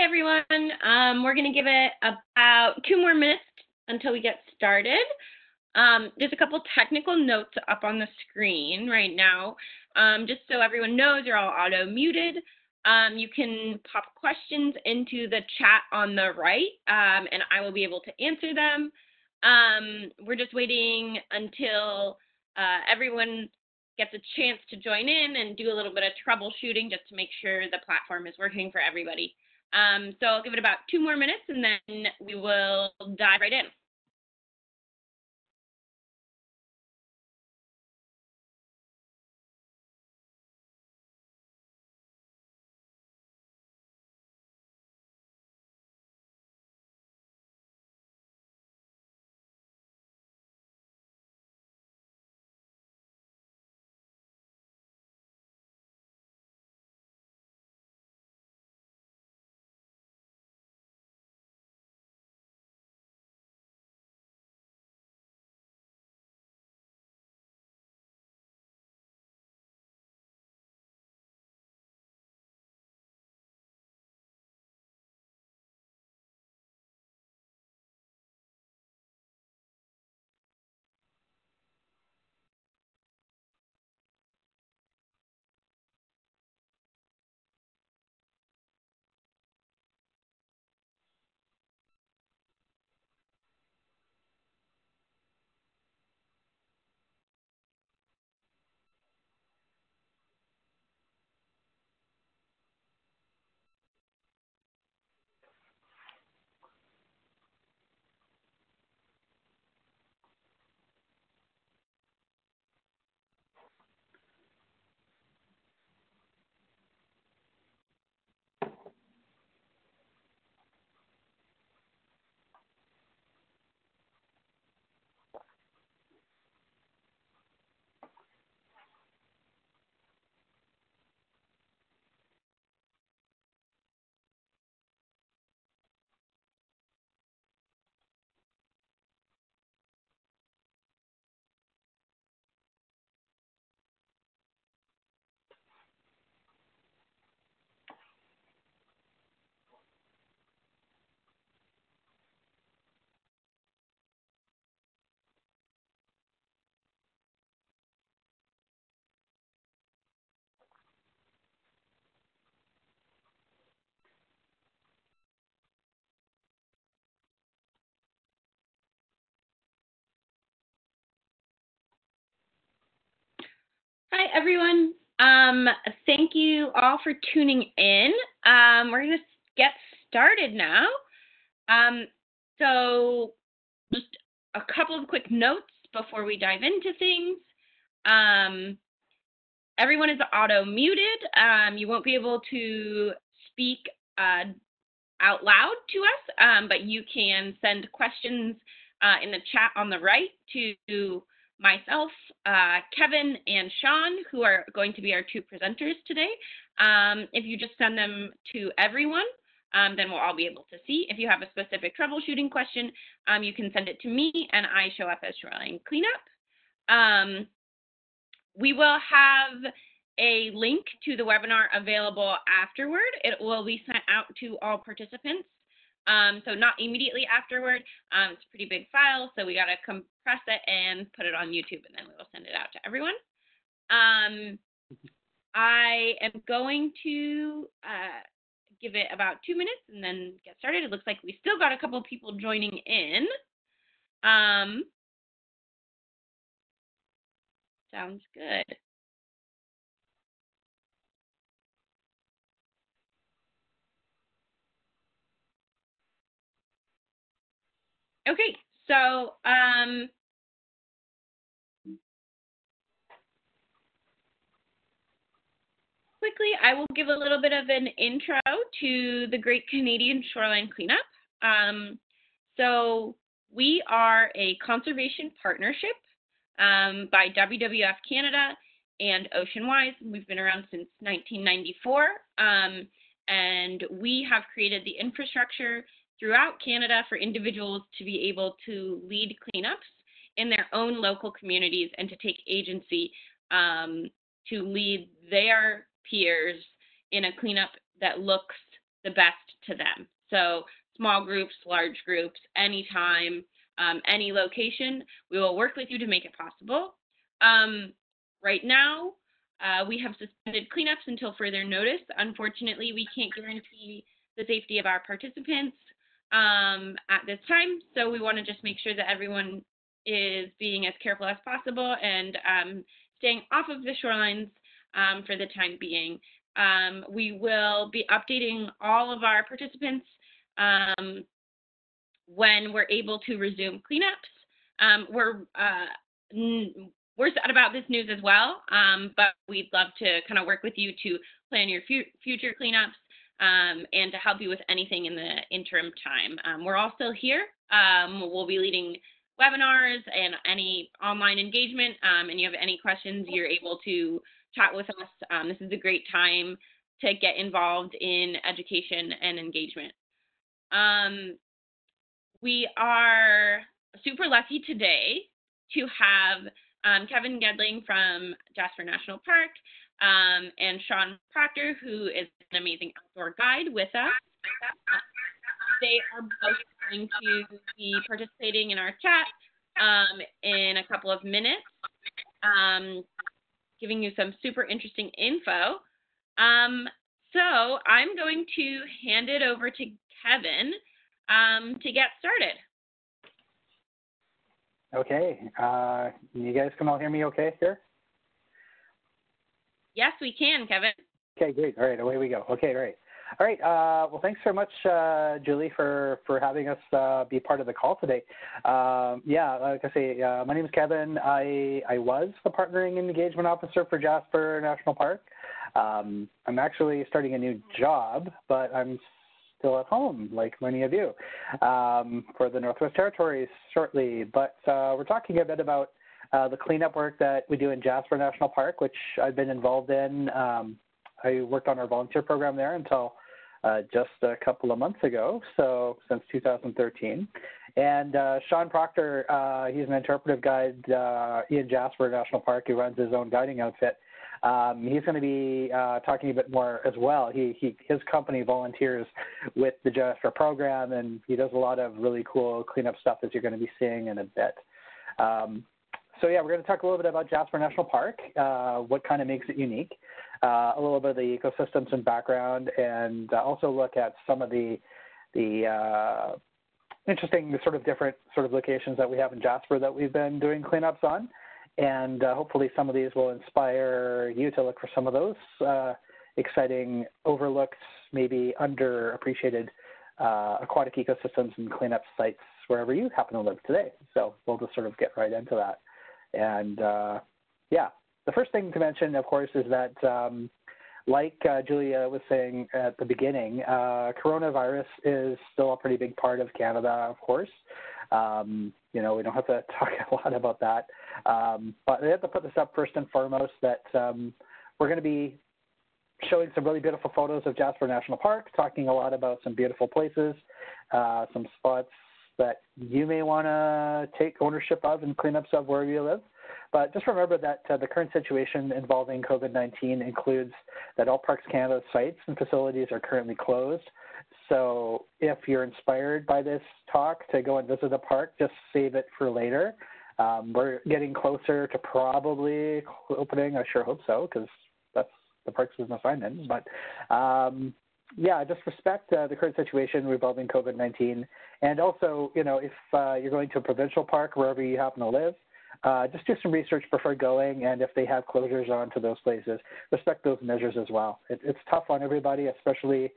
Hi, everyone. We're going to give it about 2 more minutes until we get started. There's a couple technical notes up on the screen right now. Just so everyone knows, you're all auto-muted. You can pop questions into the chat on the right, and I will be able to answer them. We're just waiting until everyone gets a chance to join in and do a little bit of troubleshooting just to make sure the platform is working for everybody. So I'll give it about 2 more minutes, and then we will dive right in. Hi, everyone. Thank you all for tuning in. We're going to get started now. So just a couple of quick notes before we dive into things. Everyone is auto-muted. You won't be able to speak out loud to us, but you can send questions in the chat on the right to myself, Kevin, and Sean, who are going to be our 2 presenters today. If you just send them to everyone, then we'll all be able to see. If you have a specific troubleshooting question, you can send it to me, and I show up as Shoreline Cleanup. We will have a link to the webinar available afterward. It will be sent out to all participants. So not immediately afterward. It's a pretty big file, so we got to compress it and put it on YouTube, and then we will send it out to everyone. I am going to give it about 2 minutes and then get started. It looks like we still got a couple of people joining in. Sounds good. Okay, so quickly, I will give a little bit of an intro to the Great Canadian Shoreline Cleanup. So we are a conservation partnership by WWF Canada and Ocean Wise. We've been around since 1994, and we have created the infrastructure throughout Canada for individuals to be able to lead cleanups in their own local communities and to take agency to lead their peers in a cleanup that looks the best to them. So small groups, large groups, anytime, any location, we will work with you to make it possible. Right now, we have suspended cleanups until further notice. Unfortunately, we can't guarantee the safety of our participants at this time, so we want to just make sure that everyone is being as careful as possible and staying off of the shorelines for the time being. We will be updating all of our participants when we're able to resume cleanups. We're sad about this news as well, but we'd love to kind of work with you to plan your future cleanups and to help you with anything in the interim time. We're all still here. We'll be leading webinars and any online engagement, and you have any questions, you're able to chat with us. This is a great time to get involved in education and engagement. We are super lucky today to have Kevin Gedling from Jasper National Park and Sean Proctor, who is an amazing outdoor guide, with us. They are both going to be participating in our chat in a couple of minutes, giving you some super interesting info. So I'm going to hand it over to Kevin to get started. Okay, you guys can all hear me okay here? Yes, we can, Kevin. Okay, great. All right, away we go. Okay, all right. All right, well, thanks so much, Julie, for having us be part of the call today. Yeah, like I say, my name is Kevin. I was the Partnering and Engagement Officer for Jasper National Park. I'm actually starting a new job, but I'm still at home, like many of you, for the Northwest Territories shortly. But we're talking a bit about the cleanup work that we do in Jasper National Park, which I've been involved in. I worked on our volunteer program there until just a couple of months ago, so since 2013. And Sean Proctor, he's an interpretive guide in Jasper National Park. He runs his own guiding outfit. He's going to be talking a bit more as well. His company volunteers with the Jasper program, and he does a lot of really cool cleanup stuff that you're going to be seeing in a bit. So yeah, we're going to talk a little bit about Jasper National Park, what kind of makes it unique, a little bit of the ecosystems and background, and also look at some of the interesting sort of different sort of locations that we have in Jasper that we've been doing cleanups on. And hopefully some of these will inspire you to look for some of those exciting, overlooked, maybe underappreciated aquatic ecosystems and cleanup sites wherever you happen to live today. So we'll just sort of get right into that. And yeah, the first thing to mention, of course, is that like Julia was saying at the beginning, coronavirus is still a pretty big part of Canada, of course. You know, we don't have to talk a lot about that, but I have to put this up first and foremost that we're going to be showing some really beautiful photos of Jasper National Park, talking a lot about some beautiful places, some spots that you may want to take ownership of and cleanups of wherever you live. But just remember that the current situation involving COVID-19 includes that all Parks Canada sites and facilities are currently closed. So if you're inspired by this talk to go and visit a park, just save it for later. We're getting closer to probably opening. I sure hope so, because that's the parks business I'm in. But yeah, just respect the current situation involving COVID-19. And also, you know, if you're going to a provincial park, wherever you happen to live, just do some research before going, and if they have closures on to those places, respect those measures as well. It's tough on everybody, especially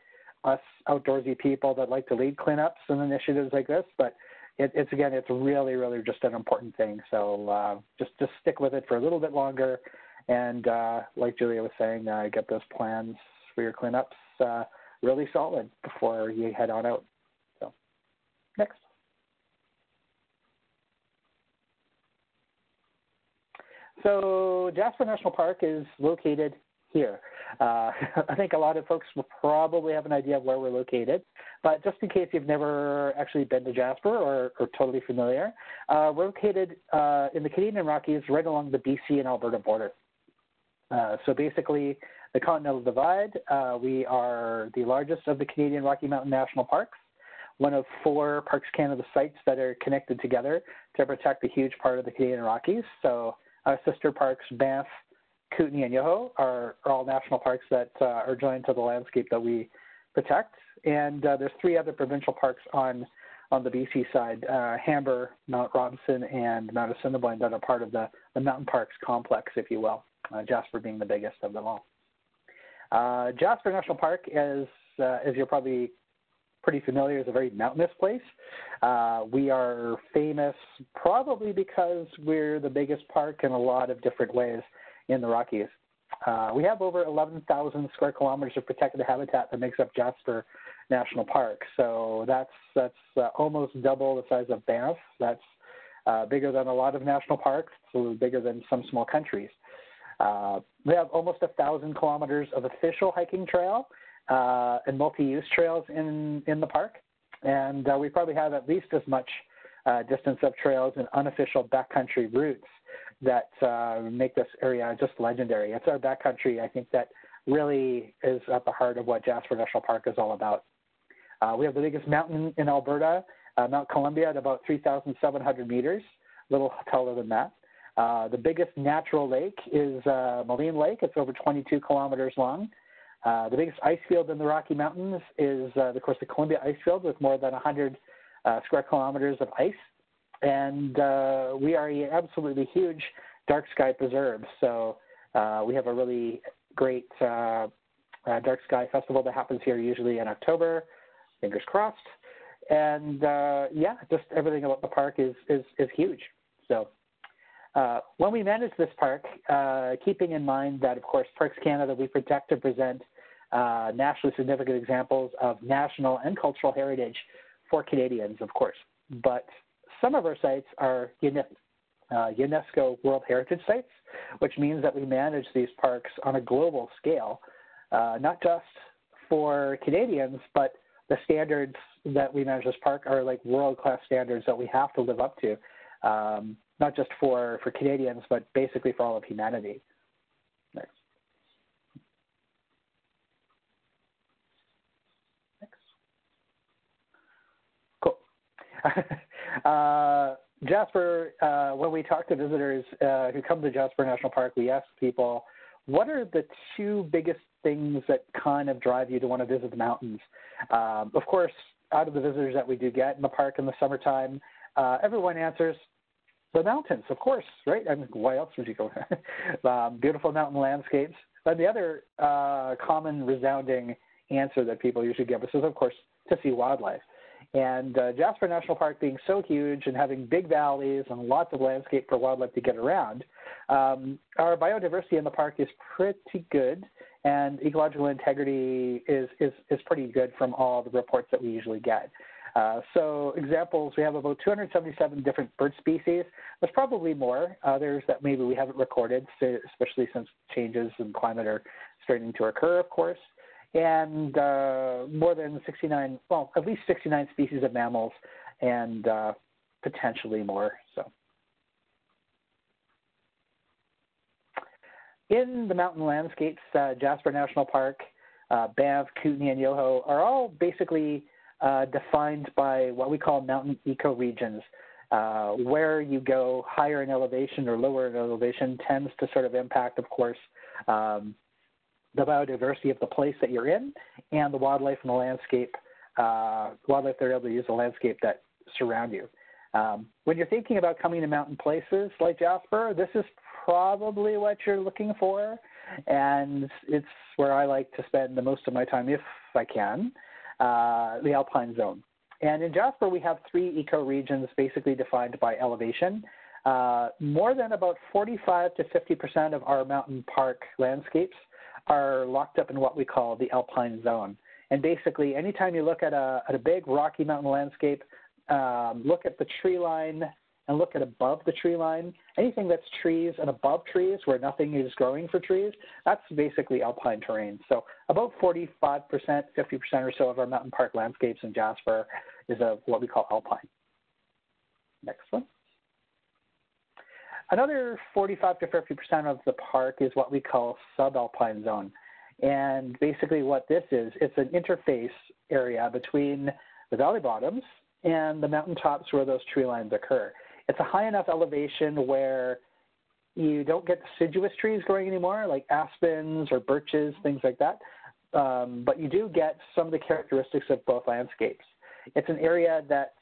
us outdoorsy people that like to lead cleanups and initiatives like this, but it's really, really just an important thing. So just stick with it for a little bit longer, and like Julia was saying, get those plans for your cleanups really solid before you head on out. So next. So Jasper National Park is located here. I think a lot of folks will probably have an idea of where we're located, but just in case you've never actually been to Jasper or totally familiar, we're located in the Canadian Rockies right along the BC and Alberta border. So basically, the Continental Divide, we are the largest of the Canadian Rocky Mountain National Parks, one of four Parks Canada sites that are connected together to protect a huge part of the Canadian Rockies. So our sister parks, Banff, Kootenay, and Yoho are all national parks that are joined to the landscape that we protect. And there's three other provincial parks on the BC side, Hamber, Mount Robson, and Mount Assiniboine, that are part of the mountain parks complex, if you will, Jasper being the biggest of them all. Jasper National Park is, as you're probably pretty familiar, is a very mountainous place. We are famous probably because we're the biggest park in a lot of different ways in the Rockies. We have over 11,000 square kilometers of protected habitat that makes up Jasper National Park. So that's almost double the size of Banff. That's bigger than a lot of national parks. It's a little bigger than some small countries. We have almost 1,000 kilometers of official hiking trail and multi-use trails in the park. And we probably have at least as much distance of trails and unofficial backcountry routes that make this area just legendary. It's our backcountry, I think, that really is at the heart of what Jasper National Park is all about. We have the biggest mountain in Alberta, Mount Columbia, at about 3,700 meters, a little taller than that. The biggest natural lake is Maligne Lake. It's over 22 kilometers long. The biggest ice field in the Rocky Mountains is, of course, the Columbia Ice Field, with more than 100 square kilometers of ice. And we are an absolutely huge dark sky preserve. So we have a really great dark sky festival that happens here usually in October, fingers crossed. And, yeah, just everything about the park is huge. So when we manage this park, keeping in mind that, of course, Parks Canada, we protect and present nationally significant examples of national and cultural heritage for Canadians, of course. But some of our sites are UNESCO World Heritage Sites, which means that we manage these parks on a global scale, not just for Canadians, but the standards that we manage this park are like world-class standards that we have to live up to, not just for Canadians, but basically for all of humanity. Next. Cool. Jasper, when we talk to visitors who come to Jasper National Park, we ask people, what are the two biggest things that kind of drive you to want to visit the mountains? Of course, out of the visitors that we do get in the park in the summertime, everyone answers the mountains, of course, right? I mean, why else would you go there? Beautiful mountain landscapes. But the other common resounding answer that people usually give us is, of course, to see wildlife. And Jasper National Park being so huge and having big valleys and lots of landscape for wildlife to get around, our biodiversity in the park is pretty good, and ecological integrity is pretty good from all the reports that we usually get. So examples, we have about 277 different bird species. There's probably more, others that maybe we haven't recorded, especially since changes in climate are starting to occur, of course. And more than 69, well, at least 69 species of mammals, and potentially more. So, in the mountain landscapes, Jasper National Park, Banff, Kootenay, and Yoho are all basically defined by what we call mountain ecoregions. Where you go higher in elevation or lower in elevation tends to sort of impact, of course, the biodiversity of the place that you're in and the wildlife in the landscape, wildlife that are able to use the landscape that surround you. When you're thinking about coming to mountain places like Jasper, this is probably what you're looking for, and it's where I like to spend the most of my time, if I can, the Alpine Zone. And in Jasper, we have three ecoregions basically defined by elevation. More than about 45 to 50% of our mountain park landscapes are locked up in what we call the Alpine Zone. And basically, anytime you look at a big Rocky Mountain landscape, look at the tree line and look at above the tree line, anything that's trees and above trees where nothing is growing for trees, that's basically alpine terrain. So about 45%, 50% or so of our mountain park landscapes in Jasper is what we call alpine. Next one. Another 45 to 50% of the park is what we call subalpine zone. And basically what this is, it's an interface area between the valley bottoms and the mountaintops where those tree lines occur. It's a high enough elevation where you don't get deciduous trees growing anymore, like aspens or birches, things like that. But you do get some of the characteristics of both landscapes. It's an area that,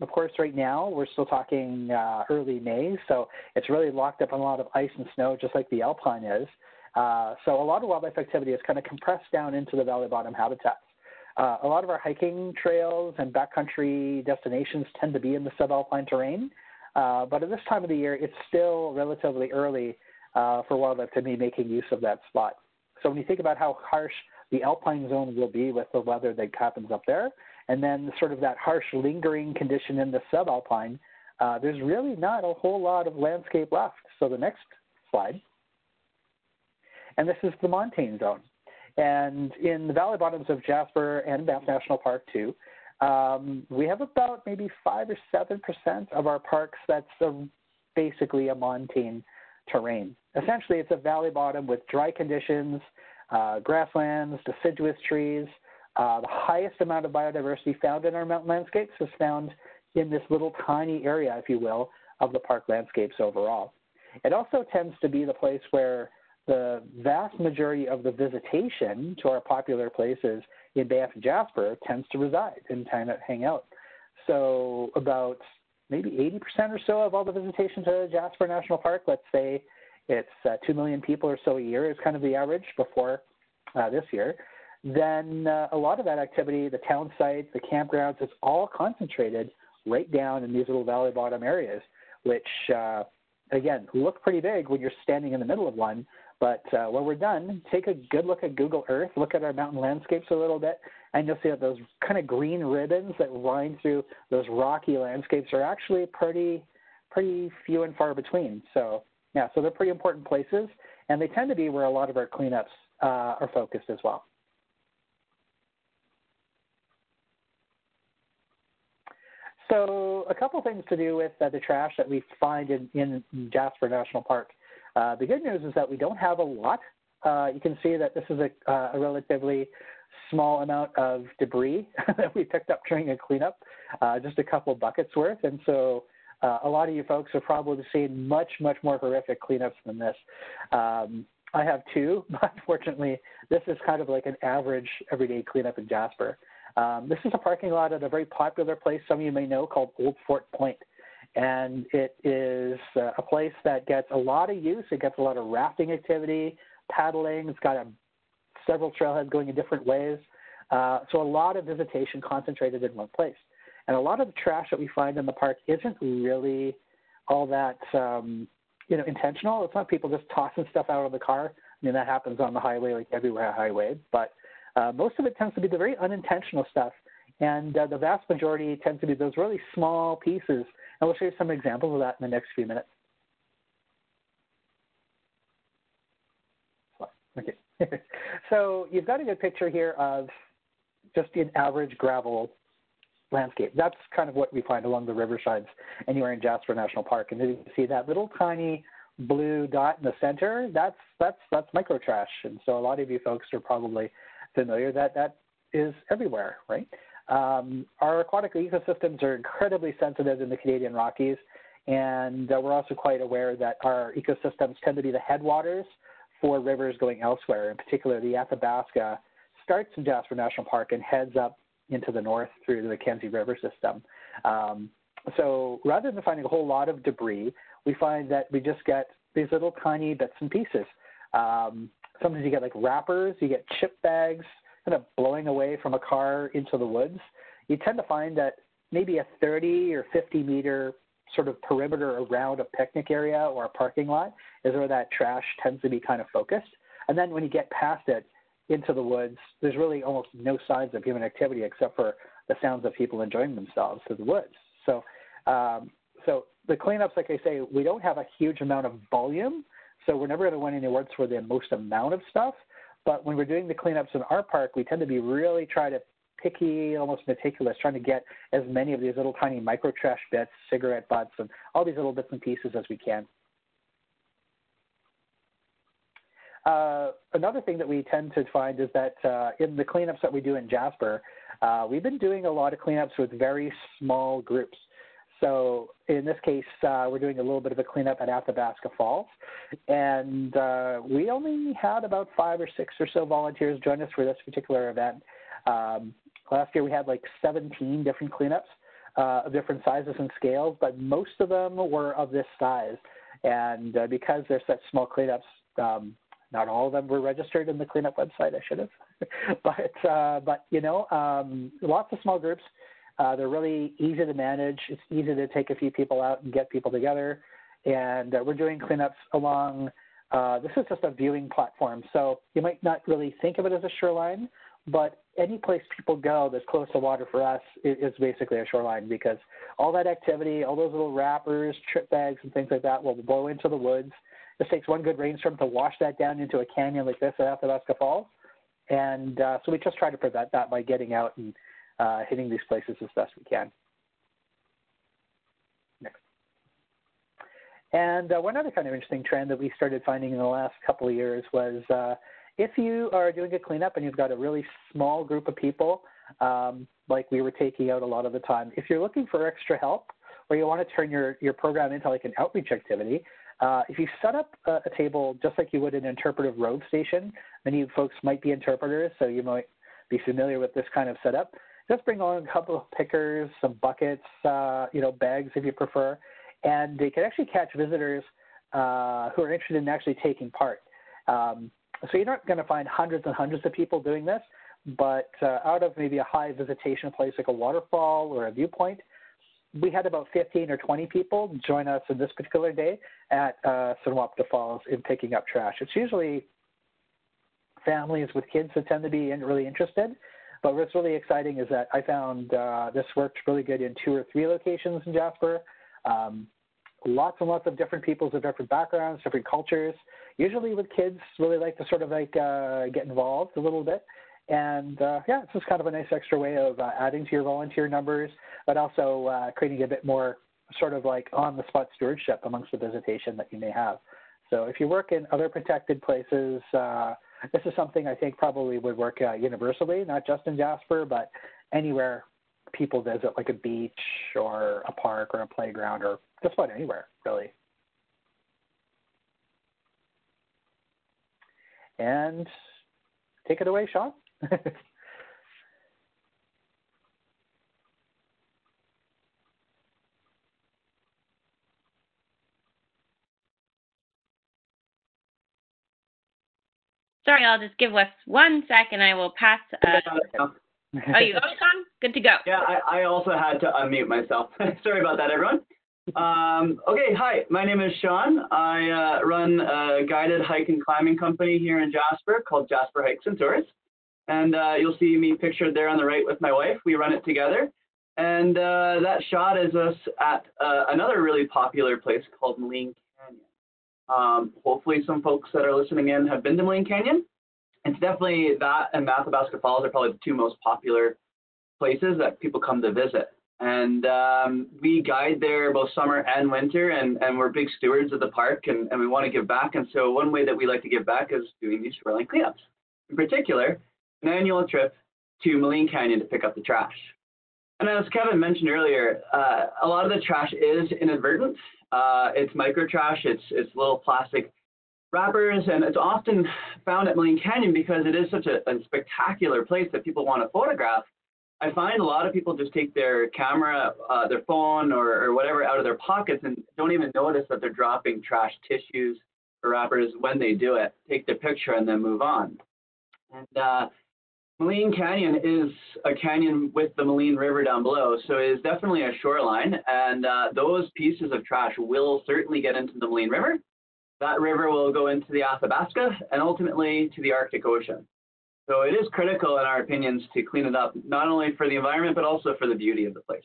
of course, right now we're still talking early May, so it's really locked up in a lot of ice and snow, just like the alpine is. So a lot of wildlife activity is kind of compressed down into the valley bottom habitats. A lot of our hiking trails and backcountry destinations tend to be in the subalpine terrain, but at this time of the year, it's still relatively early for wildlife to be making use of that spot. So when you think about how harsh the alpine zone will be with the weather that happens up there, and then sort of that harsh lingering condition in the subalpine, there's really not a whole lot of landscape left. So the next slide. And this is the montane zone. And in the valley bottoms of Jasper and Banff National Park too, we have about maybe 5 or 7% of our parks that's basically a montane terrain. Essentially, it's a valley bottom with dry conditions, grasslands, deciduous trees. The highest amount of biodiversity found in our mountain landscapes is found in this little tiny area, if you will, of the park landscapes overall. It also tends to be the place where the vast majority of the visitation to our popular places in Banff and Jasper tends to reside and kind of hang out. So about maybe 80% or so of all the visitation to Jasper National Park, let's say it's 2 million people or so a year is kind of the average before this year, then a lot of that activity, the town sites, the campgrounds, it's all concentrated right down in these little valley bottom areas, which, again, look pretty big when you're standing in the middle of one. But when we're done, take a good look at Google Earth, look at our mountain landscapes a little bit, and you'll see that those kind of green ribbons that line through those rocky landscapes are actually pretty few and far between. So, yeah, so they're pretty important places, and they tend to be where a lot of our cleanups are focused as well. So a couple things to do with the trash that we find in Jasper National Park. The good news is that we don't have a lot. You can see that this is a relatively small amount of debris that we picked up during a cleanup, just a couple buckets worth. And so a lot of you folks have probably seen much, much more horrific cleanups than this. I have two, but unfortunately, this is kind of like an average everyday cleanup in Jasper. This is a parking lot at a very popular place some of you may know called Old Fort Point. And it is a place that gets a lot of use. It gets a lot of rafting activity, paddling. It's got several trailheads going in different ways. So a lot of visitation concentrated in one place. And a lot of the trash that we find in the park isn't really all that intentional. It's not people just tossing stuff out of the car. I mean, that happens on the highway, like everywhere on the highway. But most of it tends to be the very unintentional stuff. And the vast majority tends to be those really small pieces. And we'll show you some examples of that in the next few minutes. Okay. So you've got a good picture here of just an average gravel landscape. That's kind of what we find along the riversides anywhere in Jasper National Park. And you can see that little tiny blue dot in the center, that's micro trash. And so a lot of you folks are probably familiar that is everywhere, right? Our aquatic ecosystems are incredibly sensitive in the Canadian Rockies, and we're also quite aware that our ecosystems tend to be the headwaters for rivers going elsewhere. In particular, the Athabasca starts in Jasper National Park and heads up into the north through the Mackenzie River system. So rather than finding a whole lot of debris, we find that we just get these little tiny bits and pieces. Sometimes you get like wrappers, you get chip bags, kind of blowing away from a car into the woods. You tend to find that maybe a 30 or 50 meter sort of perimeter around a picnic area or a parking lot is where that trash tends to be kind of focused. And then when you get past it into the woods, there's really almost no signs of human activity except for the sounds of people enjoying themselves through the woods. So, so the cleanups, like I say, we don't have a huge amount of volume, so we're never going to win any awards for the most amount of stuff. But when we're doing the cleanups in our park, we tend to be really picky, almost meticulous, trying to get as many of these little tiny micro trash bits, cigarette butts, and all these little bits and pieces as we can. Another thing that we tend to find is that in the cleanups that we do in Jasper, we've been doing a lot of cleanups with very small groups. So in this case, we're doing a little bit of a cleanup at Athabasca Falls, and we only had about 5 or 6 or so volunteers join us for this particular event. Last year we had like 17 different cleanups of different sizes and scales, but most of them were of this size. And because they're such small cleanups, not all of them were registered in the cleanup website. I should have. but you know, lots of small groups. They're really easy to manage. It's easy to take a few people out and get people together. And we're doing cleanups along, this is just a viewing platform. So you might not really think of it as a shoreline, but any place people go that's close to water for us is basically a shoreline, because all that activity, all those little wrappers, trip bags, and things like that will blow into the woods. It takes one good rainstorm to wash that down into a canyon like this at Athabasca Falls. And so we just try to prevent that by getting out and hitting these places as best we can. Next. And one other kind of interesting trend that we started finding in the last couple of years was if you are doing a cleanup and you've got a really small group of people, like we were taking out a lot of the time, if you're looking for extra help or you want to turn your program into like an outreach activity, if you set up a table just like you would an interpretive road station, many folks might be interpreters, so you might be familiar with this kind of setup. Just bring along a couple of pickers, some buckets, you know, bags if you prefer, and they can actually catch visitors who are interested in actually taking part. So you're not going to find hundreds and hundreds of people doing this, but out of maybe a high visitation place like a waterfall or a viewpoint, we had about 15 or 20 people join us on this particular day at Sunwapta Falls in picking up trash. It's usually families with kids that tend to be really interested. But what's really exciting is that I found this worked really good in 2 or 3 locations in Jasper. Lots and lots of different peoples of different backgrounds, different cultures. Usually with kids, really like to sort of like get involved a little bit. And yeah, it's just kind of a nice extra way of adding to your volunteer numbers, but also creating a bit more sort of like on-the-spot stewardship amongst the visitation that you may have. So if you work in other protected places, this is something I think probably would work universally, not just in Jasper, but anywhere people visit, like a beach or a park or a playground or just about anywhere, really. And take it away, Sean. Sorry, I'll just give us one sec and I will pass. Oh, you got it, Sean? Good to go. Yeah, I also had to unmute myself. Sorry about that, everyone. Okay, hi, my name is Sean. I run a guided hike and climbing company here in Jasper called Jasper Hikes and Tours. And you'll see me pictured there on the right with my wife. We run it together. And that shot is us at another really popular place called Maligne Canyon. Hopefully some folks that are listening in have been to Maligne Canyon. It's definitely that and Athabasca Falls are probably the 2 most popular places that people come to visit. And we guide there both summer and winter, and we're big stewards of the park, and we want to give back. And so one way that we like to give back is doing these shoreline cleanups. In particular, an annual trip to Maligne Canyon to pick up the trash. And as Kevin mentioned earlier, a lot of the trash is inadvertent. It's micro trash, it's little plastic wrappers, and it's often found at Maligne Canyon because it is such a spectacular place that people want to photograph. I find a lot of people just take their camera, their phone, or whatever out of their pockets and don't even notice that they're dropping trash tissues or wrappers when they do it, take their picture and then move on. And Maligne Canyon is a canyon with the Maligne River down below, so it is definitely a shoreline, and those pieces of trash will certainly get into the Maligne River. That river will go into the Athabasca and ultimately to the Arctic Ocean. So it is critical, in our opinions, to clean it up, not only for the environment, but also for the beauty of the place.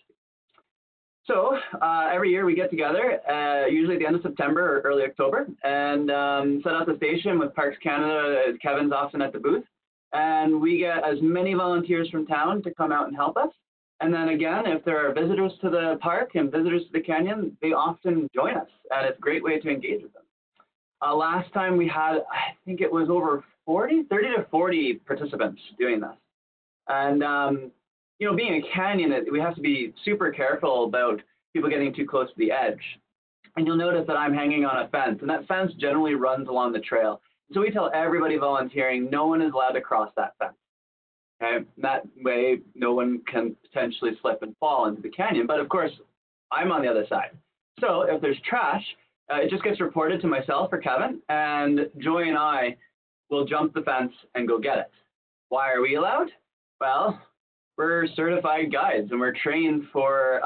So every year we get together, usually at the end of September or early October, and set up the station with Parks Canada. Kevin's often at the booth. And we get as many volunteers from town to come out and help us. And then again, if there are visitors to the park and visitors to the canyon, they often join us. And it's a great way to engage with them. Last time we had, I think it was over 30 to 40 participants doing this. And, you know, being a canyon, we have to be super careful about people getting too close to the edge. And you'll notice that I'm hanging on a fence, and that fence generally runs along the trail. So we tell everybody volunteering, no one is allowed to cross that fence. Okay? That way, no one can potentially slip and fall into the canyon. But of course, I'm on the other side. So if there's trash, it just gets reported to myself or Kevin, and Joy and I will jump the fence and go get it. Why are we allowed? Well, we're certified guides, and we're trained for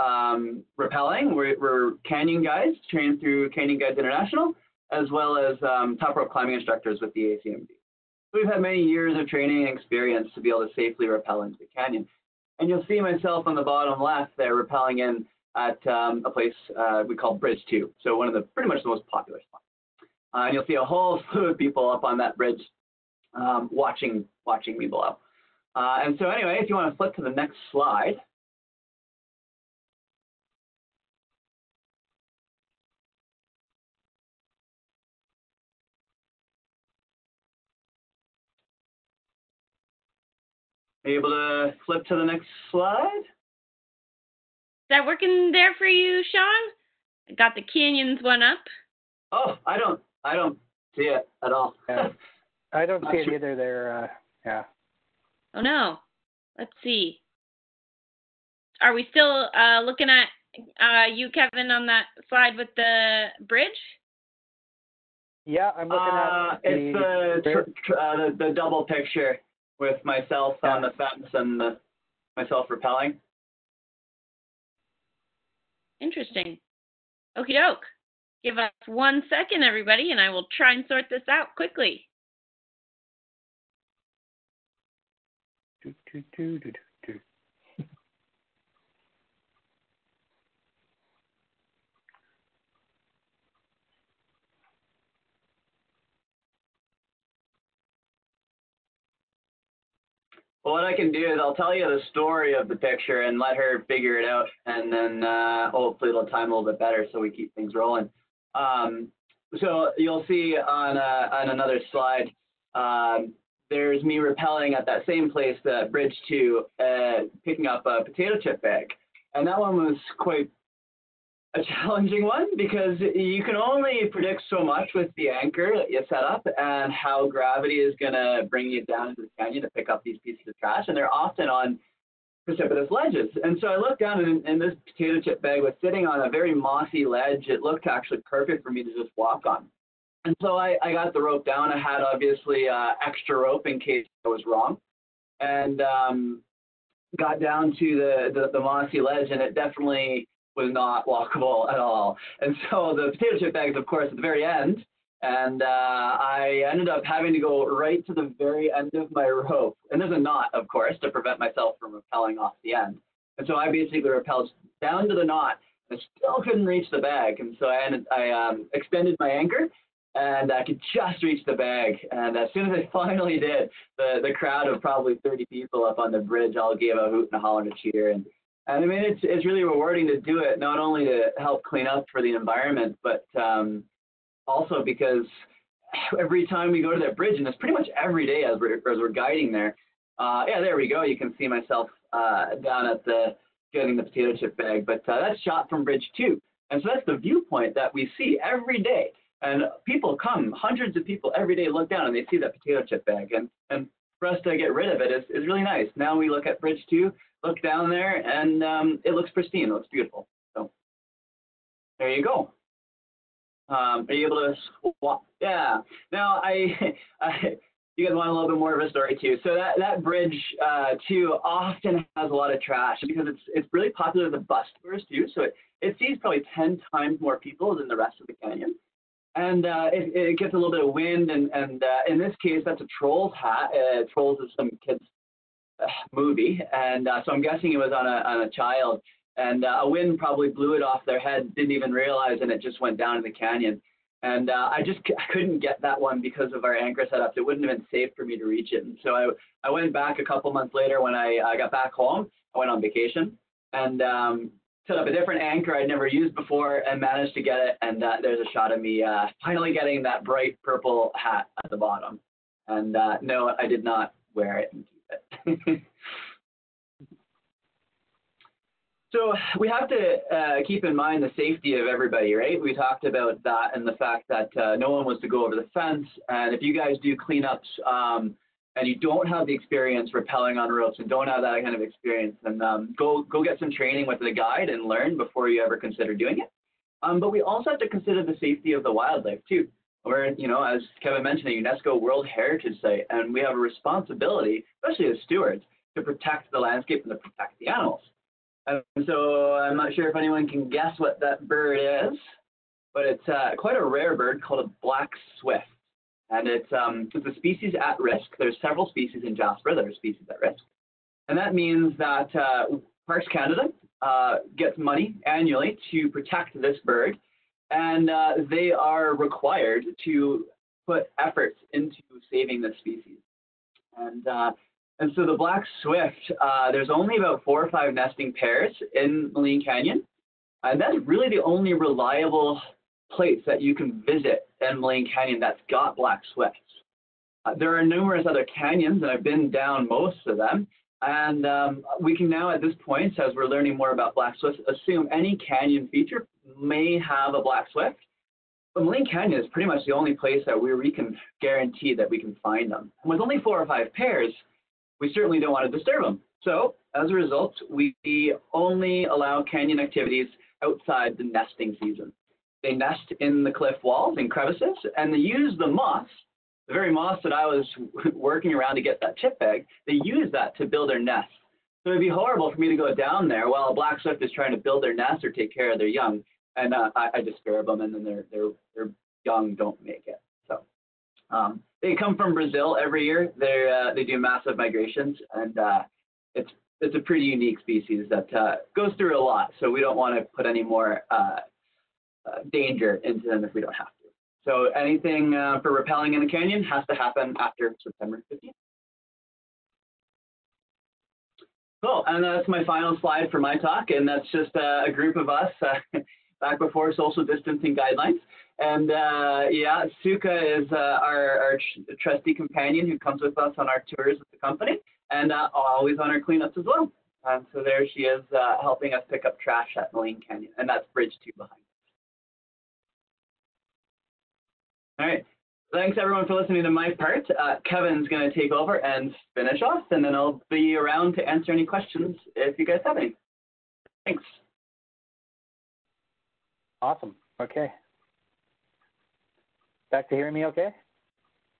rappelling. We're canyon guides, trained through Canyon Guides International, as well as top rope climbing instructors with the ACMG. We've had many years of training and experience to be able to safely rappel into the canyon. And you'll see myself on the bottom left there rappelling in at a place we call Bridge 2. So one of the pretty much the most popular spots. And you'll see a whole slew of people up on that bridge watching me below. And so anyway, if you want to flip to the next slide. Are you able to flip to the next slide? Is that working there for you, Sean? I got the canyons one up. Oh, I don't see it at all. Yeah. I don't see it either there. Yeah. Oh, no. Let's see. Are we still looking at you, Kevin, on that slide with the bridge? Yeah, I'm looking at the double picture with myself on the fence and myself rappelling. Interesting. Okie doke. Give us 1 second, everybody, and I will try and sort this out quickly. Well, what I can do is I'll tell you the story of the picture and let her figure it out, and then hopefully it'll time a little bit better so we keep things rolling. So you'll see on another slide, there's me rappelling at that same place, the Bridge 2, picking up a potato chip bag. And that one was quite a challenging one because you can only predict so much with the anchor that you set up and how gravity is going to bring you down into the canyon to pick up these pieces of trash. And they're often on precipitous ledges. And so I looked down, and this potato chip bag was sitting on a very mossy ledge. It looked actually perfect for me to just walk on. And so I got the rope down. I had, obviously, extra rope in case I was wrong. And got down to the mossy ledge, and it definitely was not walkable at all. And so the potato chip bags, of course, at the very end. And I ended up having to go right to the very end of my rope. And there's a knot, of course, to prevent myself from rappelling off the end. And so I basically rappelled down to the knot. I still couldn't reach the bag. And so I extended my anchor, and I could just reach the bag. And as soon as I finally did, the crowd of probably 30 people up on the bridge all gave a hoot and a holler and a cheer. And I mean, it's really rewarding to do it, not only to help clean up for the environment, but also because every time we go to that bridge, and it's pretty much every day as we're guiding there. Yeah, there we go. You can see myself down at getting the potato chip bag. But that's shot from Bridge 2. And so that's the viewpoint that we see every day. And people come, hundreds of people every day look down and they see that potato chip bag. And for us to get rid of it is really nice. Now we look at Bridge 2, look down there, and it looks pristine. It looks beautiful. So there you go. Are you able to swap? Yeah. Now, you guys want a little bit more of a story too. So that Bridge 2 often has a lot of trash because it's really popular with the bus tours too. So it sees probably 10 times more people than the rest of the canyon. And it gets a little bit of wind, and in this case, that's a troll's hat. Trolls is some kid's movie, and so I'm guessing it was on a child. And a wind probably blew it off their head, didn't even realize, and it just went down in the canyon. And I couldn't get that one because of our anchor setup. It wouldn't have been safe for me to reach it. And so I went back a couple months later when I got back home. I went on vacation, and set up a different anchor I'd never used before and managed to get it. And there's a shot of me finally getting that bright purple hat at the bottom. And no, I did not wear it and keep it. So we have to keep in mind the safety of everybody, right? We talked about that and the fact that no one was to go over the fence. And if you guys do cleanups and you don't have the experience rappelling on ropes and don't have that kind of experience, then go get some training with the guide and learn before you ever consider doing it. But we also have to consider the safety of the wildlife too. We're, you know, as Kevin mentioned, a UNESCO World Heritage Site, and we have a responsibility, especially as stewards, to protect the landscape and to protect the animals. And so I'm not sure if anyone can guess what that bird is, but it's quite a rare bird called a Black Swift. And it's a species at risk. There's several species in Jasper that are species at risk. And that means that Parks Canada gets money annually to protect this bird. And they are required to put efforts into saving this species. And so the Black Swift, there's only about 4 or 5 nesting pairs in Maligne Canyon. And that's really the only reliable place that you can visit in Maligne Canyon that's got Black Swifts. There are numerous other canyons, and I've been down most of them. And we can now, at this point, as we're learning more about Black Swifts, assume any canyon feature may have a Black Swift. But Maligne Canyon is pretty much the only place that we can guarantee that we can find them. And with only 4 or 5 pairs, we certainly don't want to disturb them. So as a result, we only allow canyon activities outside the nesting season. They nest in the cliff walls and crevices, and they use the moss, the very moss that I was working around to get that chip bag, they use that to build their nest. So it'd be horrible for me to go down there while a Black Swift is trying to build their nest or take care of their young, and I disturb them, and then their young don't make it. So they come from Brazil every year. They do massive migrations, and it's a pretty unique species that goes through a lot. So we don't want to put any more danger into them if we don't have to. So anything for rappelling in the canyon has to happen after September 15th. Cool, and that's my final slide for my talk, and that's just a group of us back before social distancing guidelines. And yeah, Suka is our trusty companion who comes with us on our tours with the company and always on our cleanups as well. So there she is helping us pick up trash at Maligne Canyon, and that's Bridge 2 behind. All right. Thanks, everyone, for listening to my part. Kevin's going to take over and finish off, and then I'll be around to answer any questions if you guys have any. Thanks. Awesome. Okay. Back to hearing me okay?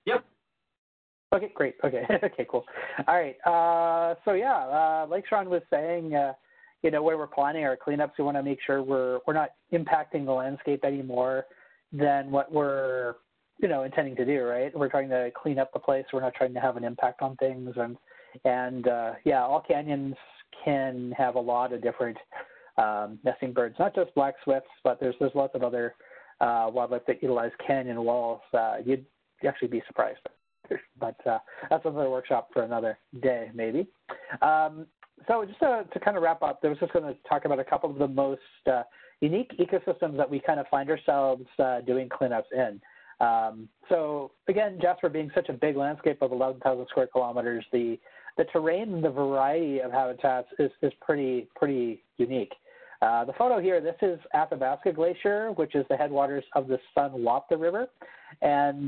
Yep. Okay, great. Okay. Okay, cool. All right. So, yeah, like Sean was saying, you know, where we're planning our cleanups, we want to make sure we're not impacting the landscape anymore than what we're, you know, intending to do, right? We're trying to clean up the place. We're not trying to have an impact on things. And yeah, all canyons can have a lot of different nesting birds, not just Black Swifts, but there's lots of other wildlife that utilize canyon walls. You'd actually be surprised. But that's another workshop for another day, maybe. So just to kind of wrap up, I was just going to talk about a couple of the most unique ecosystems that we kind of find ourselves doing cleanups in. So again, Jasper being such a big landscape of 11,000 square kilometers, the terrain and the variety of habitats is pretty unique. The photo here, this is Athabasca Glacier, which is the headwaters of the Sunwapta River, and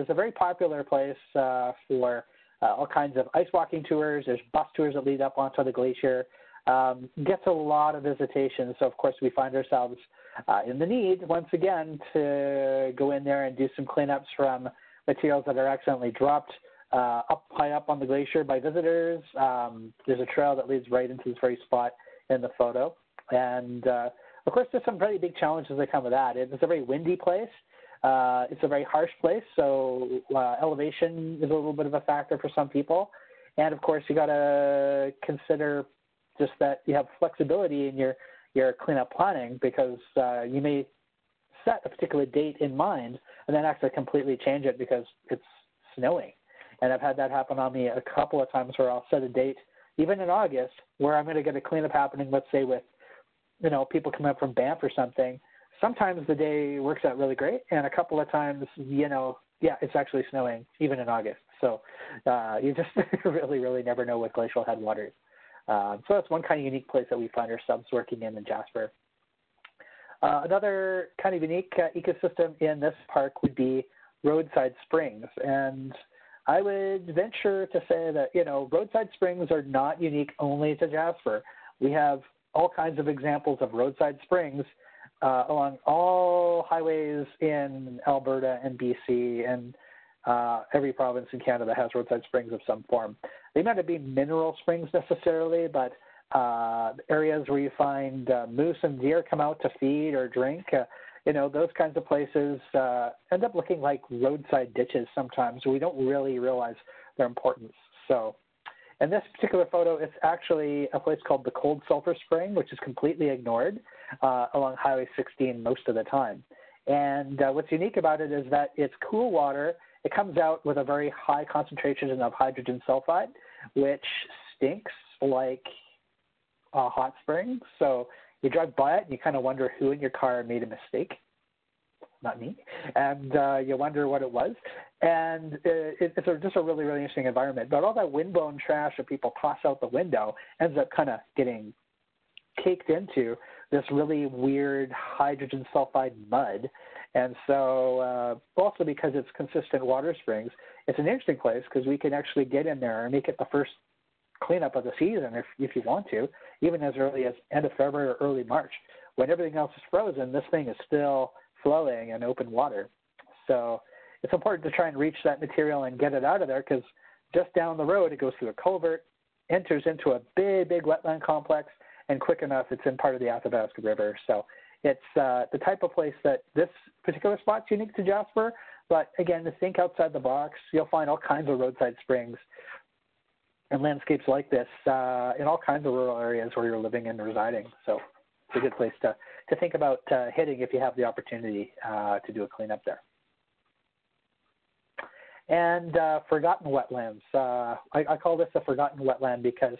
is a very popular place for all kinds of ice walking tours. There's bus tours that lead up onto the glacier. Gets a lot of visitation, so of course we find ourselves in the need once again to go in there and do some cleanups from materials that are accidentally dropped up high up on the glacier by visitors. There's a trail that leads right into this very spot in the photo, and of course there's some pretty big challenges that come with that. It's a very windy place. It's a very harsh place, so elevation is a little bit of a factor for some people, and of course you got to consider just that you have flexibility in your cleanup planning, because you may set a particular date in mind and then actually completely change it because it's snowing. And I've had that happen on me a couple of times where I'll set a date, even in August, where I'm going to get a cleanup happening, let's say with you know, people come up from Banff or something, sometimes the day works out really great, and a couple of times, you know, yeah, it's actually snowing, even in August. So you just really never know with glacial headwaters. So that's one kind of unique place that we find ourselves working in Jasper. Another kind of unique ecosystem in this park would be roadside springs. And I would venture to say that, you know, roadside springs are not unique only to Jasper. We have all kinds of examples of roadside springs along all highways in Alberta and BC, and every province in Canada has roadside springs of some form. They might not be mineral springs necessarily, but areas where you find moose and deer come out to feed or drink, you know, those kinds of places end up looking like roadside ditches sometimes. We don't really realize their importance. So in this particular photo, it's actually a place called the Cold Sulphur Spring, which is completely ignored along Highway 16 most of the time. And what's unique about it is that it's cool water. It comes out with a very high concentration of hydrogen sulfide, which stinks like a hot spring. So you drive by it and you kind of wonder who in your car made a mistake. Not me. And you wonder what it was. And it's just a really interesting environment. But all that windblown trash that people toss out the window ends up kind of getting caked into this really weird hydrogen sulfide mud. And so also because it's consistent water springs, it's an interesting place because we can actually get in there and make it the first cleanup of the season if you want to, even as early as end of February or early March. When everything else is frozen, this thing is still flowing in open water. So it's important to try and reach that material and get it out of there, because just down the road it goes through a culvert, enters into a big wetland complex, and quick enough it's in part of the Athabasca River. So it's the type of place that this particular spot's unique to Jasper, but again, to think outside the box, you'll find all kinds of roadside springs and landscapes like this in all kinds of rural areas where you're living and residing. So it's a good place to think about hitting if you have the opportunity to do a cleanup there. And forgotten wetlands. I call this a forgotten wetland because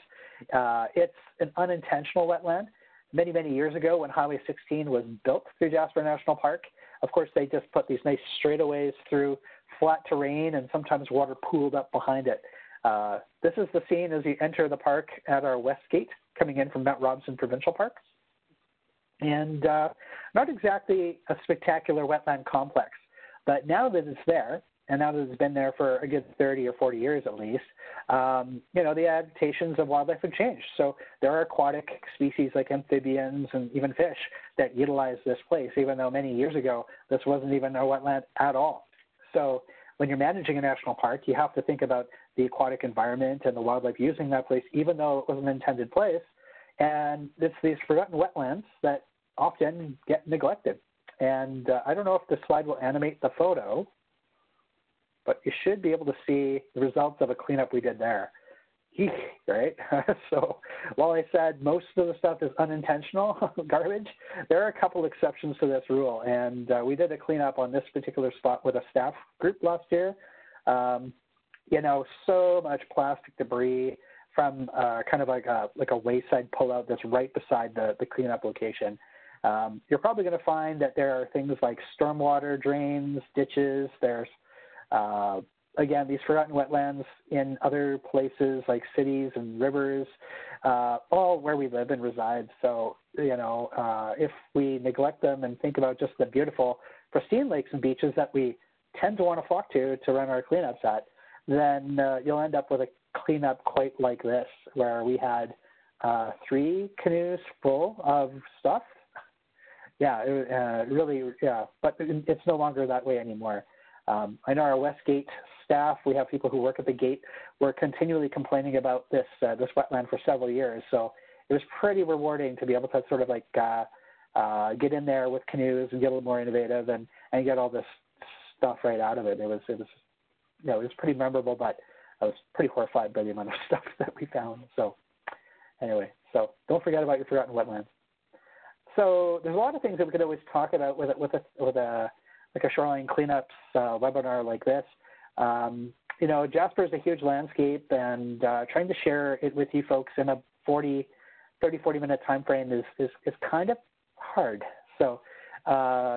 it's an unintentional wetland. Many years ago, when Highway 16 was built through Jasper National Park, of course, they just put these nice straightaways through flat terrain, and sometimes water pooled up behind it. This is the scene as you enter the park at our west gate, coming in from Mount Robson Provincial Park. And not exactly a spectacular wetland complex, but now that it's there, and now that it's been there for a good 30 or 40 years at least, you know, the adaptations of wildlife have changed. So there are aquatic species like amphibians and even fish that utilize this place, even though many years ago this wasn't even a wetland at all. So when you're managing a national park, you have to think about the aquatic environment and the wildlife using that place, even though it was an intended place. And it's these forgotten wetlands that often get neglected. And I don't know if this slide will animate the photo, but you should be able to see the results of a cleanup we did there. Eek, right? So while I said most of the stuff is unintentional garbage, there are a couple exceptions to this rule. And we did a cleanup on this particular spot with a staff group last year. You know, so much plastic debris from kind of like a wayside pullout that's right beside the cleanup location. You're probably going to find that there are things like stormwater drains, ditches. There's again, these forgotten wetlands in other places like cities and rivers, all where we live and reside. So, you know, if we neglect them and think about just the beautiful, pristine lakes and beaches that we tend to want to flock to run our cleanups at, then you'll end up with a cleanup quite like this, where we had 3 canoes full of stuff. Yeah, really, yeah, but it's no longer that way anymore. I know our Westgate staff, we have people who work at the gate, were continually complaining about this wetland for several years. So it was pretty rewarding to be able to sort of like get in there with canoes and get a little more innovative and get all this stuff right out of it. It was you know, it was pretty memorable, but I was pretty horrified by the amount of stuff that we found. So anyway, so don't forget about your forgotten wetlands. So there's a lot of things that we could always talk about with a like a shoreline cleanups webinar like this. You know, Jasper is a huge landscape, and trying to share it with you folks in a 40 30-40 minute time frame is kind of hard. So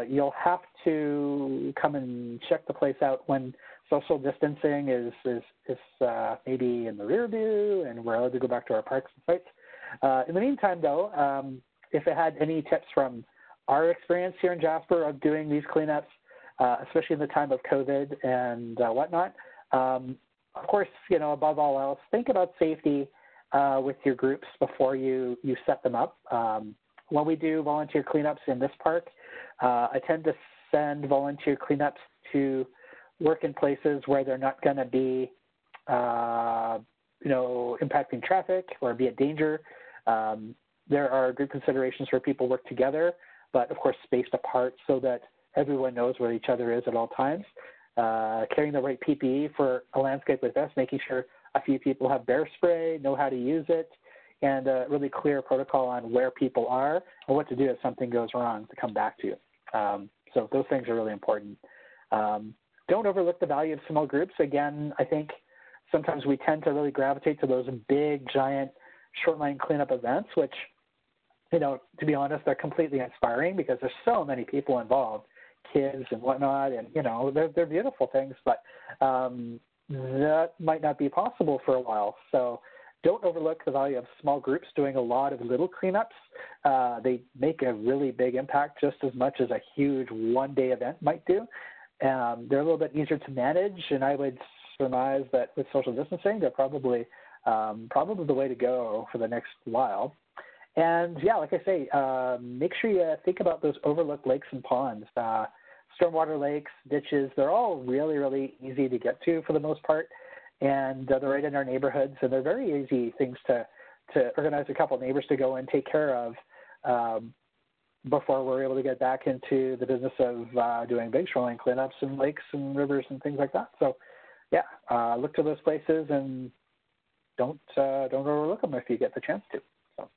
you'll have to come and check the place out when social distancing is maybe in the rear view and we're allowed to go back to our parks and sites. In the meantime, though, if I had any tips from our experience here in Jasper of doing these cleanups, especially in the time of COVID and whatnot, of course, you know, above all else, think about safety with your groups before you set them up. When we do volunteer cleanups in this park, I tend to send volunteer cleanups to work in places where they're not going to be, impacting traffic or be a danger. There are good considerations where people work together, but of course spaced apart so that everyone knows where each other is at all times. Carrying the right PPE for a landscape like this, making sure a few people have bear spray, know how to use it, and a really clear protocol on where people are and what to do if something goes wrong to come back to. So those things are really important. Don't overlook the value of small groups. Again, I think sometimes we tend to really gravitate to those big, giant shoreline cleanup events, which, you know, to be honest, they're completely inspiring because there's so many people involved, kids and whatnot, and, you know, they're beautiful things, but that might not be possible for a while. So don't overlook the value of small groups doing a lot of little cleanups. They make a really big impact just as much as a huge one-day event might do. They're a little bit easier to manage, and I would surmise that with social distancing, they're probably the way to go for the next while. And, yeah, like I say, make sure you think about those overlooked lakes and ponds. Stormwater lakes, ditches, they're all really, really easy to get to for the most part. And they're right in our neighborhoods, and they're very easy things to organize a couple of neighbors to go and take care of before we're able to get back into the business of doing big shoreline cleanups and lakes and rivers and things like that. So, yeah, look to those places and don't overlook them if you get the chance to. So.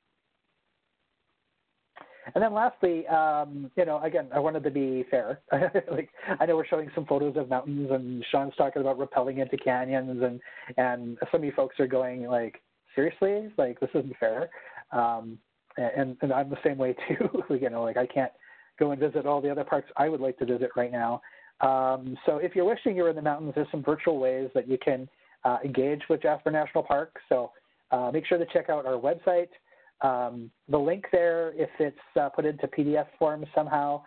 And then lastly, again, I wanted to be fair. I know we're showing some photos of mountains, and Sean's talking about rappelling into canyons, and some of you folks are going, like, seriously? Like, this isn't fair. And I'm the same way, too. I can't go and visit all the other parks I would like to visit right now. So if you're wishing you were in the mountains, there's some virtual ways that you can engage with Jasper National Park. So make sure to check out our website. The link there, if it's put into PDF form somehow.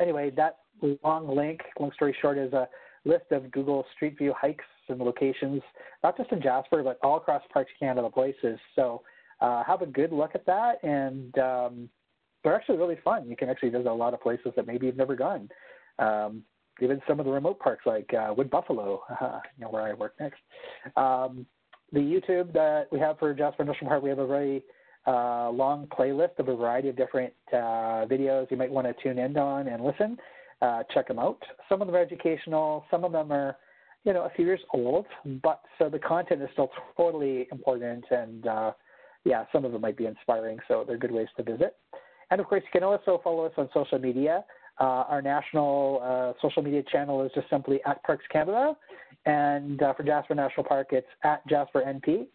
Anyway, that long link, long story short, is a list of Google Street View hikes and locations, not just in Jasper, but all across Parks Canada places. So have a good look at that, and they're actually really fun. You can actually visit a lot of places that maybe you've never gone. Even some of the remote parks like Wood Buffalo, where I work next. The YouTube that we have for Jasper National Park, we have a very long playlist of a variety of different videos you might want to tune in on and listen. Check them out. Some of them are educational. Some of them are, a few years old. But so the content is still totally important. And, some of them might be inspiring. So they're good ways to visit. And, of course, you can also follow us on social media. Our national social media channel is just simply @ParksCanada, and for Jasper National Park, it's @JasperNP.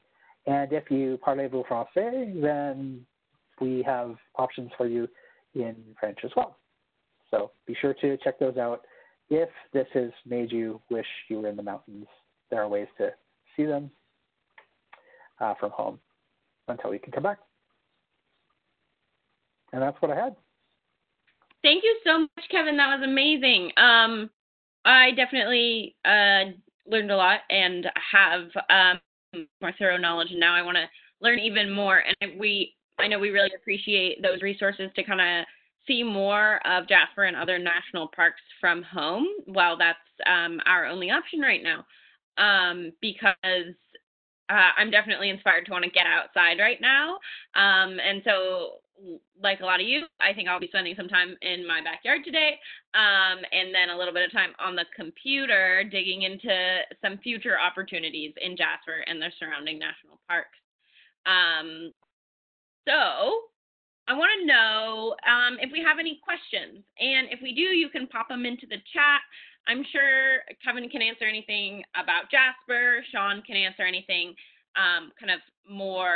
And if you parlez-vous français, then we have options for you in French as well. So be sure to check those out. If this has made you wish you were in the mountains, there are ways to see them from home until we can come back. And that's what I had. Thank you so much, Kevin. That was amazing. I definitely learned a lot and have more thorough knowledge, and now I want to learn even more. And I know we really appreciate those resources to kind of see more of Jasper and other national parks from home. Well, that's our only option right now because I'm definitely inspired to want to get outside right now. And so, like a lot of you, I think I'll be spending some time in my backyard today, and then a little bit of time on the computer digging into some future opportunities in Jasper and their surrounding national parks. So I want to know if we have any questions, and if we do, you can pop them into the chat. I'm sure Kevin can answer anything about Jasper, Sean can answer anything kind of more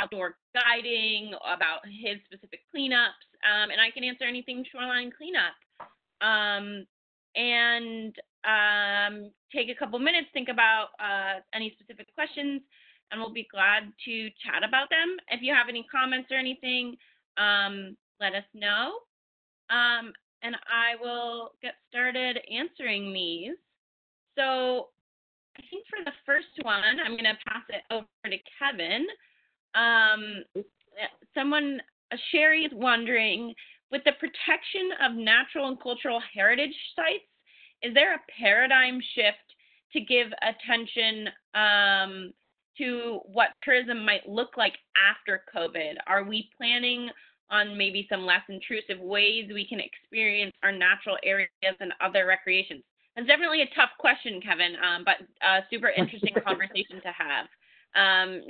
outdoor guiding about his specific cleanups, and I can answer anything shoreline cleanup, and take a couple minutes, think about any specific questions, and we'll be glad to chat about them. If you have any comments or anything, let us know, and I will get started answering these. So I think for the first one, I'm going to pass it over to Kevin. Sherry is wondering, with the protection of natural and cultural heritage sites, is there a paradigm shift to give attention to what tourism might look like after COVID? Are we planning on maybe some less intrusive ways we can experience our natural areas and other recreations? It's definitely a tough question, Kevin, but a super interesting conversation to have.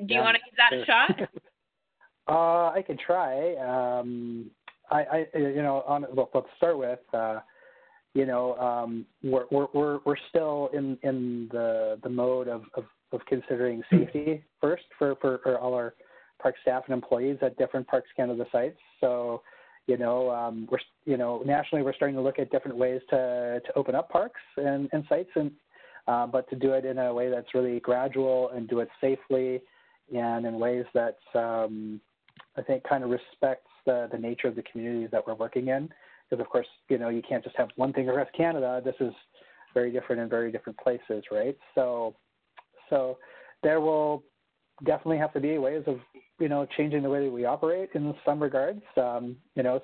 Do you want to give that a shot? I can try. Let's start with, we're still in the mode of considering safety first for all our park staff and employees at different Parks Canada sites. So, nationally we're starting to look at different ways to open up parks and sites, but to do it in a way that's really gradual and do it safely and in ways that I think kind of respects the nature of the communities that we're working in. Because of course, you can't just have one thing across Canada. This is very different in very different places, right? So there will definitely have to be ways of, changing the way that we operate in some regards,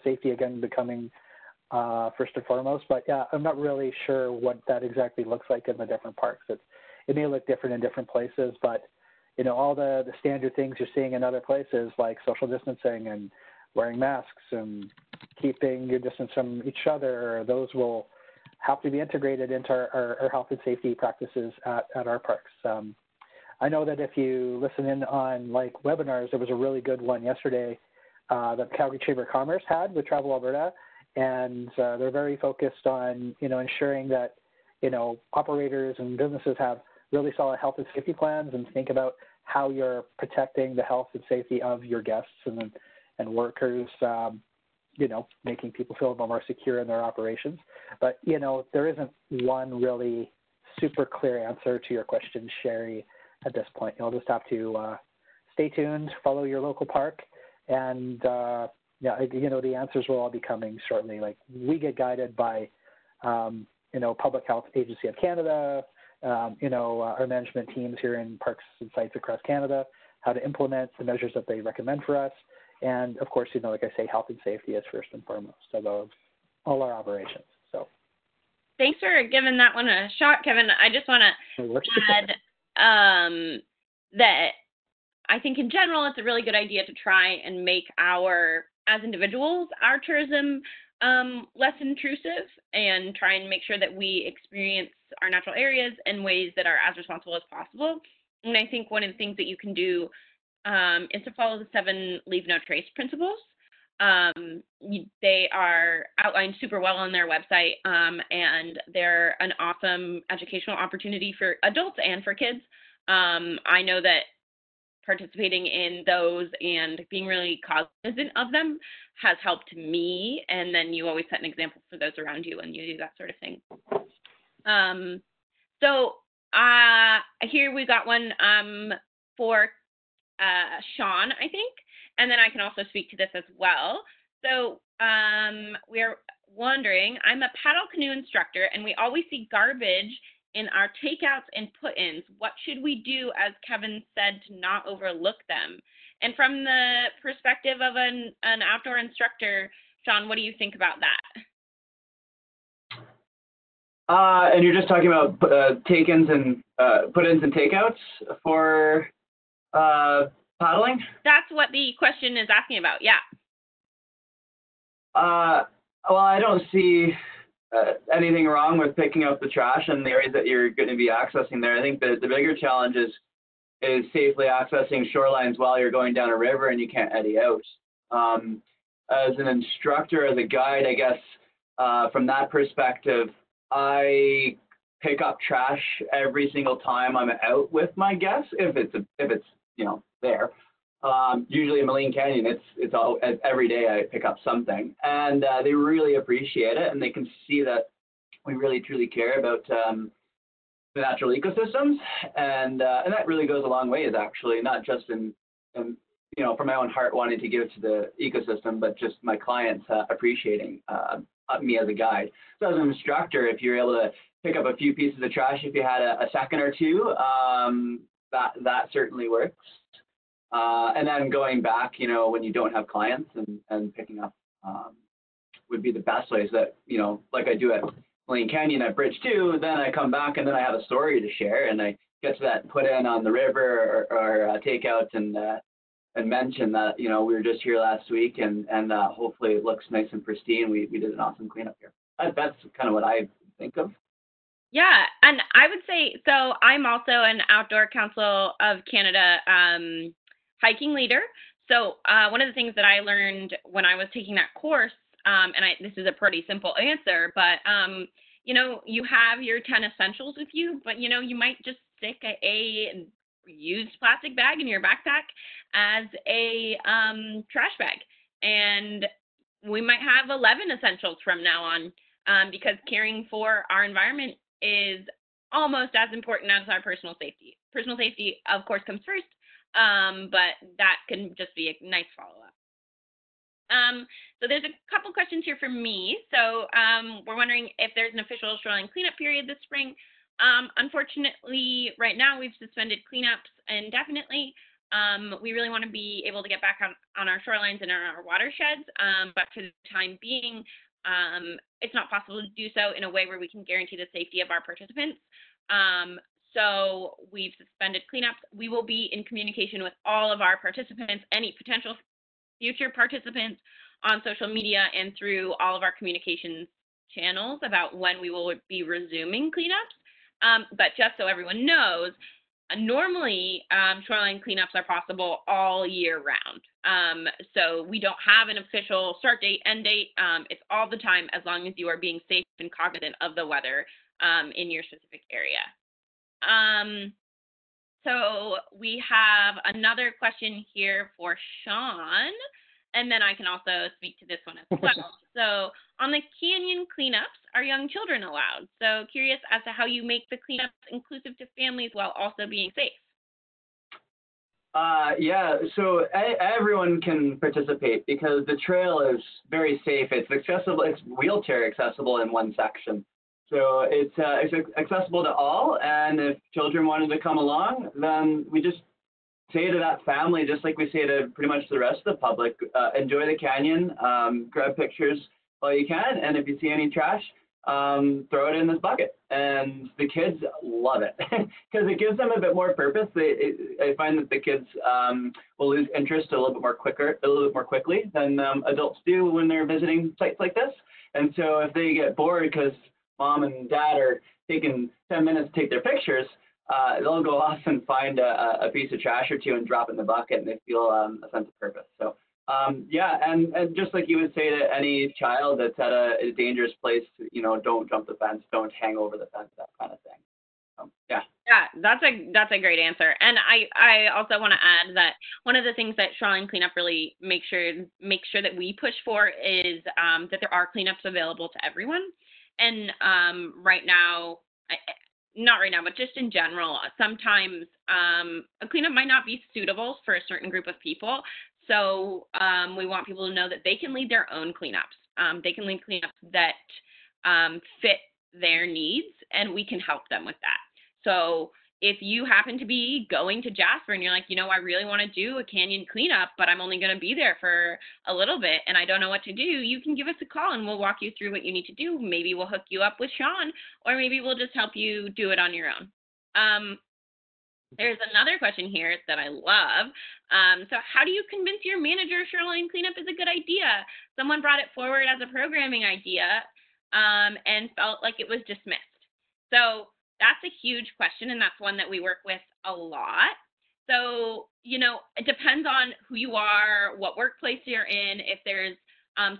safety again becoming first and foremost. But yeah, I'm not really sure what that exactly looks like in the different parks. It may look different in different places, but, all the standard things you're seeing in other places like social distancing and wearing masks and keeping your distance from each other, those will have to be integrated into our health and safety practices at our parks. I know that if you listen in on webinars, there was a really good one yesterday that Calgary Chamber of Commerce had with Travel Alberta, and they're very focused on ensuring that operators and businesses have really solid health and safety plans and think about how you're protecting the health and safety of your guests and workers, making people feel a little more secure in their operations. But there isn't one really super clear answer to your question, Sherry. At this point, you'll just have to stay tuned, follow your local park, and the answers will all be coming shortly. We get guided by, Public Health Agency of Canada, our management teams here in parks and sites across Canada, how to implement the measures that they recommend for us, and of course, like I say, health and safety is first and foremost of all our operations. So, thanks for giving that one a shot, Kevin. I just want to add. That I think in general, it's a really good idea to try and make as individuals, our tourism less intrusive, and try and make sure that we experience our natural areas in ways that are as responsible as possible. And I think one of the things that you can do is to follow the 7 leave no trace principles. They are outlined super well on their website, and they're an awesome educational opportunity for adults and for kids. I know that participating in those and being really cognizant of them has helped me, and then you always set an example for those around you when you do that sort of thing. So here we got one for Sean, I think. And then I can also speak to this as well. So we're wondering, I'm a paddle canoe instructor, and we always see garbage in our takeouts and put-ins. What should we do, as Kevin said, to not overlook them? And from the perspective of an outdoor instructor, Sean, what do you think about that? And you're just talking about put-ins and takeouts for paddling? That's what the question is asking about, yeah. Well, I don't see anything wrong with picking up the trash in the areas that you're going to be accessing there. I think that the bigger challenge is safely accessing shorelines while you're going down a river and you can't eddy out. As an instructor, as a guide, I guess, from that perspective, I pick up trash every single time I'm out with my guests, if it's you know, there. Usually in Maligne Canyon, every day I pick up something, and they really appreciate it, and they can see that we really truly care about the natural ecosystems, and that really goes a long way. Is actually not just in you know, from my own heart wanting to give to the ecosystem, but just my clients appreciating me as a guide. So as an instructor, if you're able to pick up a few pieces of trash, if you had a second or two, that certainly works. And then going back, you know, when you don't have clients and picking up would be the best way. So that, you know, like I do at Maligne Canyon at Bridge 2, then I come back and then I have a story to share, and I get to that put in on the river or takeout and mention that, you know, we were just here last week and hopefully it looks nice and pristine. We did an awesome cleanup here. That's kind of what I think of. Yeah, and I would say, so I'm also an Outdoor Council of Canada hiking leader. So one of the things that I learned when I was taking that course, this is a pretty simple answer, but you know, you have your 10 essentials with you, but you know, you might just stick a used plastic bag in your backpack as a trash bag, and we might have 11 essentials from now on, because caring for our environment is almost as important as our personal safety. Personal safety, of course, comes first. But that can just be a nice follow-up. So there's a couple questions here for me. So we're wondering if there's an official shoreline cleanup period this spring. Unfortunately, right now we've suspended cleanups indefinitely. We really want to be able to get back on our shorelines and on our watersheds, but for the time being, it's not possible to do so in a way where we can guarantee the safety of our participants. So we've suspended cleanups. We will be in communication with all of our participants, any potential future participants, on social media and through all of our communications channels about when we will be resuming cleanups. But just so everyone knows, normally shoreline cleanups are possible all year round. So we don't have an official start date, end date. It's all the time, as long as you are being safe and cognizant of the weather in your specific area. So we have another question here for Sean, and then I can also speak to this one as well. So on the canyon cleanups, are young children allowed? So curious as to how you make the cleanups inclusive to families while also being safe. Yeah, so everyone can participate because the trail is very safe. It's accessible, it's wheelchair accessible in one section. So it's accessible to all, and if children wanted to come along, then we just say to that family, just like we say to pretty much the rest of the public, enjoy the canyon, grab pictures while you can, and if you see any trash, throw it in this bucket. And the kids love it because it gives them a bit more purpose. I find that the kids will lose interest a little bit more quickly than adults do when they're visiting sites like this. And so if they get bored because mom and dad are taking 10 minutes to take their pictures, they'll go off and find a piece of trash or two and drop it in the bucket, and they feel a sense of purpose. So yeah, and just like you would say to any child that's at a dangerous place, you know, don't jump the fence, don't hang over the fence, that kind of thing. Yeah, that's a great answer. And I also want to add that one of the things that Shoreline Cleanup really makes sure that we push for is that there are cleanups available to everyone. And right now, not right now, but just in general, sometimes a cleanup might not be suitable for a certain group of people. So we want people to know that they can lead their own cleanups. They can lead cleanups that fit their needs, and we can help them with that. So if you happen to be going to Jasper and you're like, you know, I really want to do a canyon cleanup, but I'm only going to be there for a little bit and I don't know what to do, you can give us a call and we'll walk you through what you need to do. Maybe we'll hook you up with Sean, or maybe we'll just help you do it on your own. There's another question here that I love. So how do you convince your manager shoreline cleanup is a good idea? Someone brought it forward as a programming idea and felt like it was dismissed. So that's a huge question, and that's one that we work with a lot. So, you know, it depends on who you are, what workplace you're in, if there's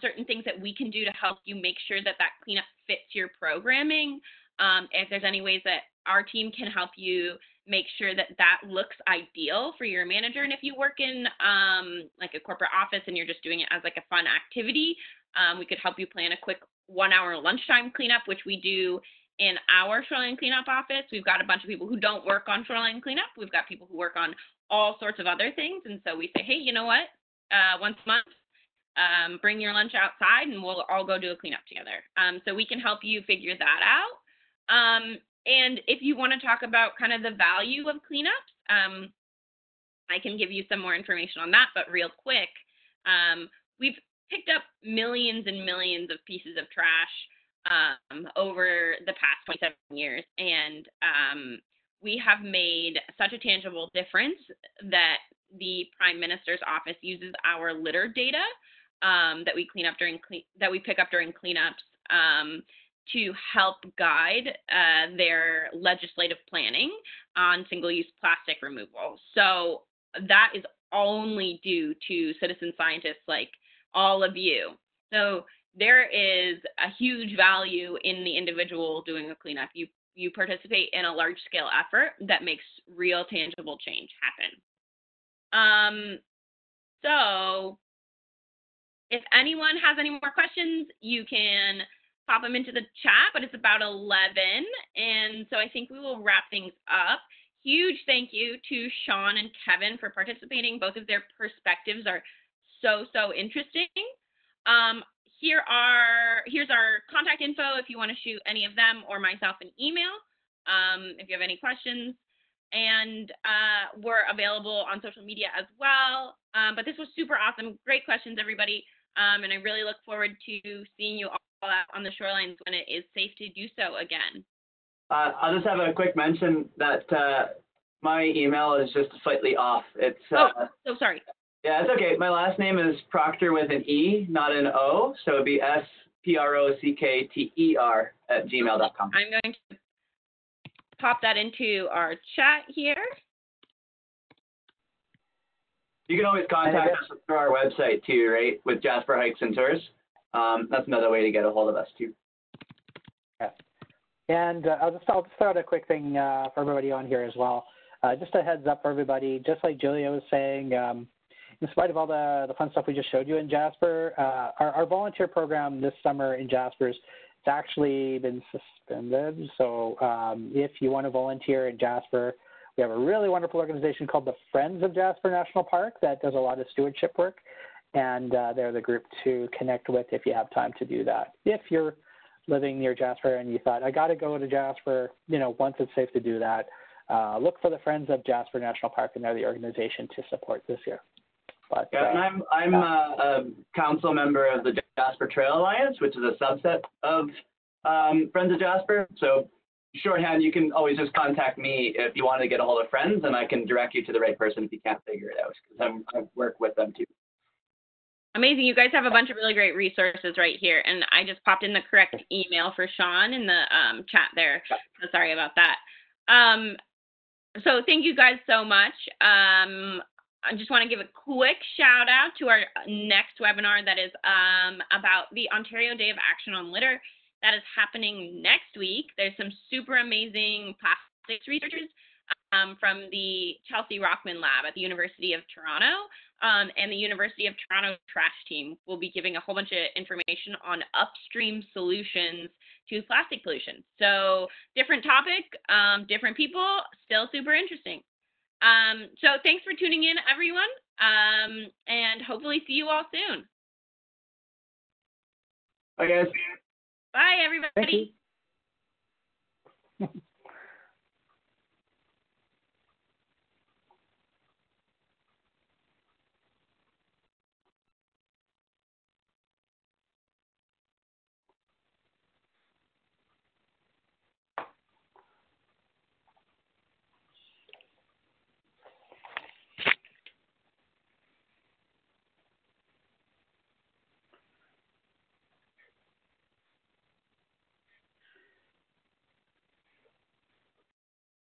certain things that we can do to help you make sure that that cleanup fits your programming. If there's any ways that our team can help you make sure that that looks ideal for your manager. And if you work in like a corporate office and you're just doing it as like a fun activity, we could help you plan a quick 1 hour lunchtime cleanup, which we do in our shoreline cleanup office. We've got a bunch of people who don't work on shoreline cleanup. We've got people who work on all sorts of other things. And so we say, hey, you know what? Once a month, bring your lunch outside and we'll all go do a cleanup together. So we can help you figure that out. And if you want to talk about kind of the value of cleanups, I can give you some more information on that, but real quick, we've picked up millions and millions of pieces of trash over the past 27 years, and we have made such a tangible difference that the Prime Minister's office uses our litter data that we pick up during cleanups to help guide their legislative planning on single-use plastic removal. So that is only due to citizen scientists like all of you. So there is a huge value in the individual doing a cleanup. You participate in a large-scale effort that makes real tangible change happen. So if anyone has any more questions, you can pop them into the chat, but it's about 11. And so I think we will wrap things up. Huge thank you to Sean and Kevin for participating. Both of their perspectives are so, so interesting. Here's our contact info if you want to shoot any of them or myself an email if you have any questions. And we're available on social media as well. But this was super awesome. Great questions, everybody. And I really look forward to seeing you all out on the shorelines when it is safe to do so again. I'll just have a quick mention that my email is just slightly off. It's so sorry. Yeah, it's okay. My last name is Proctor with an E, not an O. So it'd be SPROCKTER@gmail.com. I'm going to pop that into our chat here. You can always contact us through our website too, right? With Jasper Hikes and Tours. That's another way to get a hold of us too. Yeah. And I'll just throw out a quick thing for everybody on here as well. Just a heads up for everybody, just like Julia was saying, in spite of all the fun stuff we just showed you in Jasper, our volunteer program this summer in Jasper is it's actually been suspended. So if you want to volunteer in Jasper, we have a really wonderful organization called the Friends of Jasper National Park that does a lot of stewardship work, and they're the group to connect with if you have time to do that. If you're living near Jasper and you thought, I got to go to Jasper, you know, once it's safe to do that, look for the Friends of Jasper National Park, and they're the organization to support this year. But, yeah, and I'm a council member of the Jasper Trail Alliance, which is a subset of Friends of Jasper, so shorthand, you can always just contact me if you want to get a hold of Friends, and I can direct you to the right person if you can't figure it out, because I work with them too. Amazing. You guys have a bunch of really great resources right here, and I just popped in the correct email for Sean in the chat there. So sorry about that. So thank you guys so much. I just want to give a quick shout out to our next webinar that is about the Ontario Day of Action on Litter. That is happening next week. There's some super amazing plastics researchers from the Chelsea Rockman Lab at the University of Toronto, and the University of Toronto Trash Team will be giving a whole bunch of information on upstream solutions to plastic pollution. So different topic, different people, still super interesting. So thanks for tuning in, everyone, and hopefully see you all soon. Bye, guys. Bye, everybody. Thank you.